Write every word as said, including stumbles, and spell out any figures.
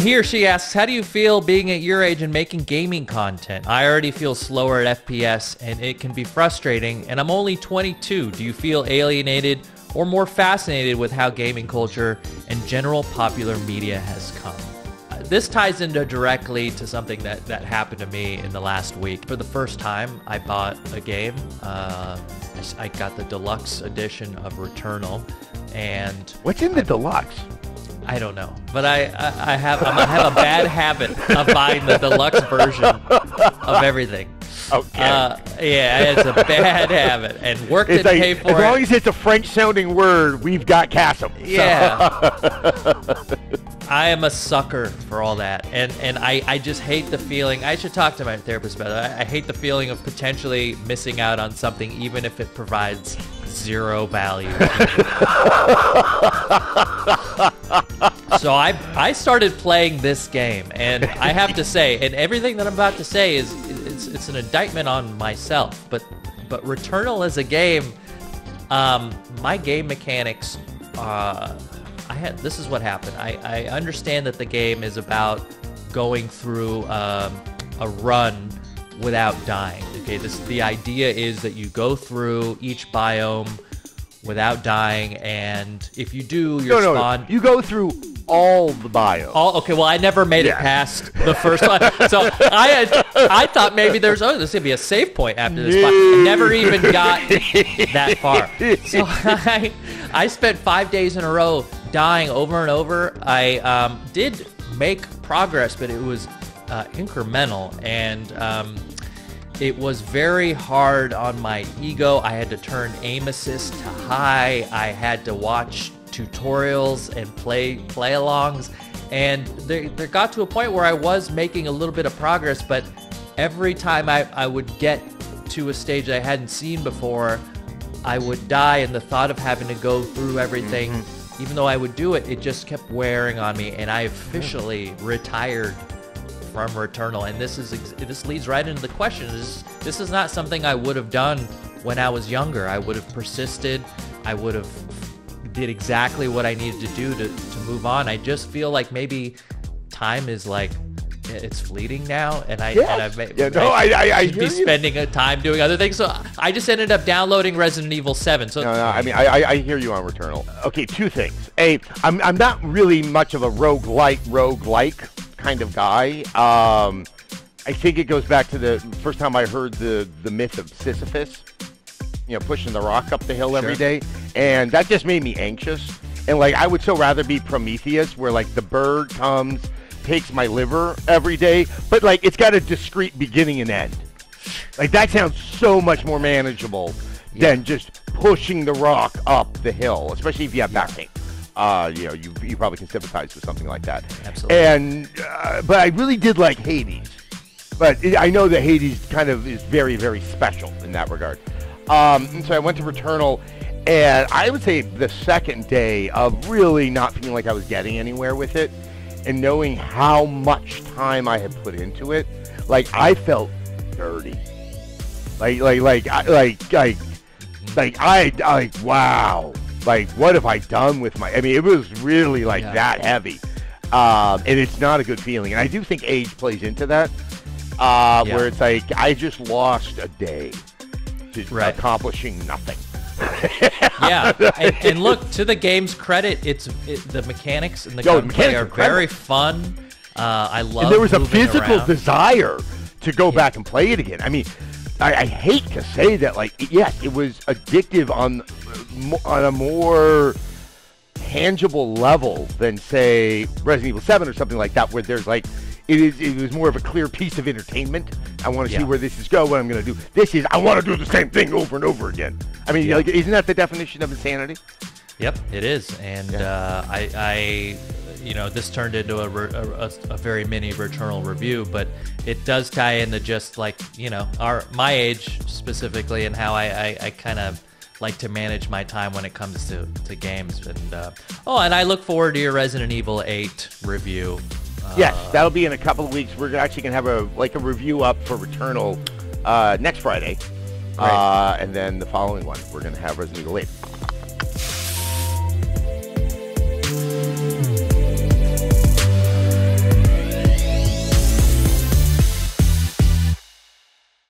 Here she asks, how do you feel being at your age and making gaming content? I already feel slower at F P S and it can be frustrating, and I'm only twenty-two. Do you feel alienated or more fascinated with how gaming culture and general popular media has come? Uh, this ties into directly to something that, that happened to me in the last week. For the first time, I bought a game. Uh, I got the deluxe edition of Returnal. And what's in the I, deluxe? I don't know, but I, I, I have I have a bad habit of buying the deluxe version of everything. Okay. Uh, yeah, it's a bad habit, and work didn't like, pay for as it. As long as it's a French-sounding word, we've got Kassem. So. Yeah. I am a sucker for all that, and and I, I just hate the feeling. I should talk to my therapist about that. I, I hate the feeling of potentially missing out on something, even if it provides zero value. So I I started playing this game, and I have to say, and everything that I'm about to say is it's it's an indictment on myself. But but Returnal as a game, um, my game mechanics, uh, I had this is what happened. I I understand that the game is about going through um, a run without dying. Okay, this the idea is that you go through each biome without dying, and if you do, you're no, spawned. No, you go through all the biomes. All okay. Well, I never made yeah. it past the first one, so I had, I thought maybe there's oh, there's gonna be a save point after this. I never even got that far. So I I spent five days in a row dying over and over. I um, did make progress, but it was uh, incremental, and um, it was very hard on my ego. I had to turn aim assist to high. I had to watch tutorials and play play-alongs. And there, there got to a point where I was making a little bit of progress, but every time I, I would get to a stage that I hadn't seen before, I would die, and the thought of having to go through everything, mm-hmm. even though I would do it, it just kept wearing on me, and I officially mm-hmm. retired from Returnal. And this is this leads right into the question. This, this is not something I would have done when I was younger. I would have persisted. I would have did exactly what I needed to do to, to move on. I just feel like maybe time is like, it's fleeting now, and I, yeah. and I, yeah, no, I, I, I, I should be spending you. time doing other things. So I just ended up downloading Resident Evil seven. So no, no, I mean, I, I hear you on Returnal. Okay, two things. A, I'm, I'm not really much of a roguelike, roguelike kind of guy. Um, I think it goes back to the first time I heard the, the myth of Sisyphus, you know, pushing the rock up the hill sure. every day. And that just made me anxious. And like, I would so rather be Prometheus, where like the bird comes, takes my liver every day, but like, it's got a discrete beginning and end. Like that sounds so much more manageable yeah. than just pushing the rock up the hill, especially if you have back pain. Uh, you know, you, you probably can sympathize with something like that. Absolutely. And, uh, but I really did like Hades. But it, I know that Hades kind of is very, very special in that regard. Um, and so I went to Returnal, and I would say the second day of really not feeling like I was getting anywhere with it, and knowing how much time I had put into it, like, I felt dirty. Like, like, like, I, like, like, like, I, like, wow. Like, what have I done with my... I mean, it was really, like, yeah. that heavy. Um, and it's not a good feeling. And I do think age plays into that, uh, yeah. where it's like, I just lost a day to right. accomplishing nothing. yeah. And, and look, to the game's credit, it's it, the mechanics and the Yo, gameplay are, are very fun. Uh, I love And there was a physical around. desire to go yeah. back and play it again. I mean, I, I hate to say that, like, yes, it was addictive on... on a more tangible level than, say, Resident Evil seven or something like that, where there's like, it is it was more of a clear piece of entertainment. I want to yeah. see where this is going, what I'm going to do. This is, I want to do the same thing over and over again. I mean, yeah. like, isn't that the definition of insanity? Yep, it is. And yeah. uh, I, I, you know, this turned into a, a, a very mini Returnal review, but it does tie into just like, you know, our my age specifically, and how I, I, I kind of like to manage my time when it comes to, to games. And uh, oh, and I look forward to your Resident Evil eight review. Uh, yes, that'll be in a couple of weeks. We're actually gonna have a like a review up for Returnal uh, next Friday, right. uh, and then the following one we're gonna have Resident Evil eight.